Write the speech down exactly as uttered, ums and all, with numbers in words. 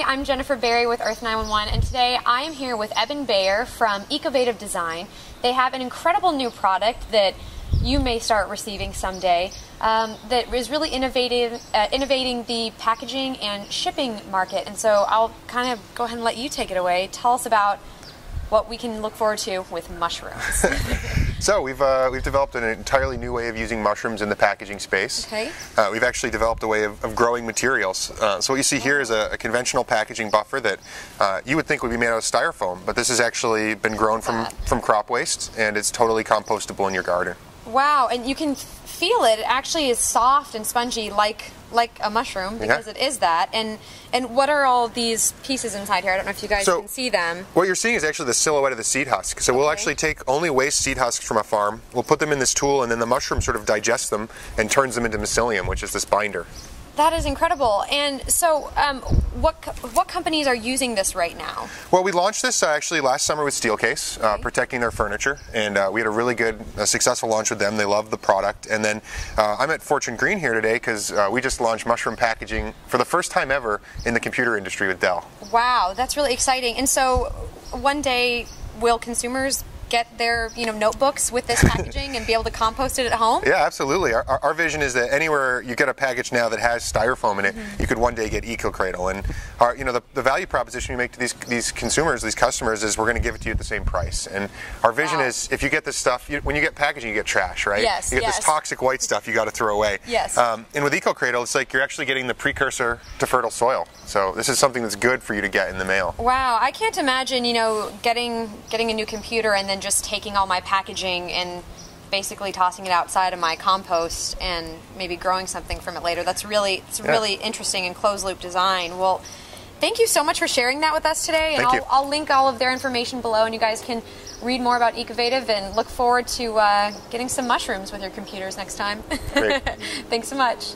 everybody. I'm Jennifer Berry with Earth nine one one, and today I am here with Eben Bayer from Ecovative Design. They have an incredible new product that you may start receiving someday um, that is really innovative, uh, innovating the packaging and shipping market. And so I'll kind of go ahead and let you take it away. Tell us about what we can look forward to with mushrooms. So we've, uh, we've developed an entirely new way of using mushrooms in the packaging space. Okay. Uh, we've actually developed a way of, of growing materials. Uh, so what you see here is a, a conventional packaging buffer that uh, you would think would be made out of styrofoam, but this has actually been grown from, from crop waste, and it's totally compostable in your garden. Wow, and you can feel it. It actually is soft and spongy like like a mushroom, because yeah. It is that. And and what are all these pieces inside here? I don't know if you guys so, can see them. What you're seeing is actually the silhouette of the seed husk. So okay. We'll actually take only waste seed husks from a farm, we'll put them in this tool, and then the mushroom sort of digests them and turns them into mycelium, which is this binder. That is incredible. And so um, what what companies are using this right now? Well, we launched this uh, actually last summer with Steelcase, uh, okay. protecting their furniture, and uh, we had a really good, uh, successful launch with them. They loved the product. And then uh, I'm at Fortune Green here today because uh, we just launched mushroom packaging for the first time ever in the computer industry with Dell. Wow, that's really exciting. And so one day will consumers get their you know notebooks with this packaging and be able to compost it at home? Yeah, absolutely. Our, our vision is that anywhere you get a package now that has styrofoam in it, mm-hmm. you could one day get EcoCradle. And our, you know the, the value proposition we make to these these consumers, these customers, is we're going to give it to you at the same price. And our vision wow. is if you get this stuff, you, when you get packaging, you get trash, right? Yes. You get yes. this toxic white stuff you got to throw away. Yes. Um, and with EcoCradle, it's like you're actually getting the precursor to fertile soil. So this is something that's good for you to get in the mail. Wow, I can't imagine you know getting getting a new computer and then just taking all my packaging and basically tossing it outside of my compost and maybe growing something from it later. That's really, it's yeah. really interesting and closed-loop design. Well, thank you so much for sharing that with us today. And I'll, I'll link all of their information below, and you guys can read more about Ecovative and look forward to uh, getting some mushrooms with your computers next time. Thanks so much.